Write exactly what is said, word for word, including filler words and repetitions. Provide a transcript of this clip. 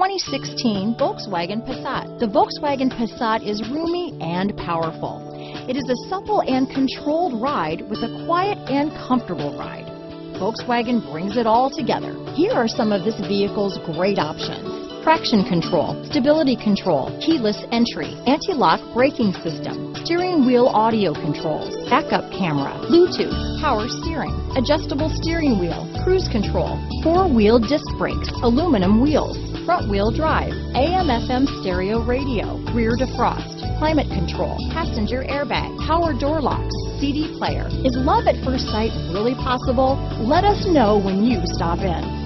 twenty sixteen Volkswagen Passat. The Volkswagen Passat is roomy and powerful. It is a supple and controlled ride with a quiet and comfortable ride. Volkswagen brings it all together. Here are some of this vehicle's great options: traction control, stability control, keyless entry, anti-lock braking system, steering wheel audio controls, backup camera, Bluetooth, power steering, adjustable steering wheel, cruise control, four-wheel disc brakes, aluminum wheels, front-wheel drive, A M F M stereo radio, rear defrost, climate control, passenger airbag, power door locks, C D player. Is love at first sight really possible? Let us know when you stop in.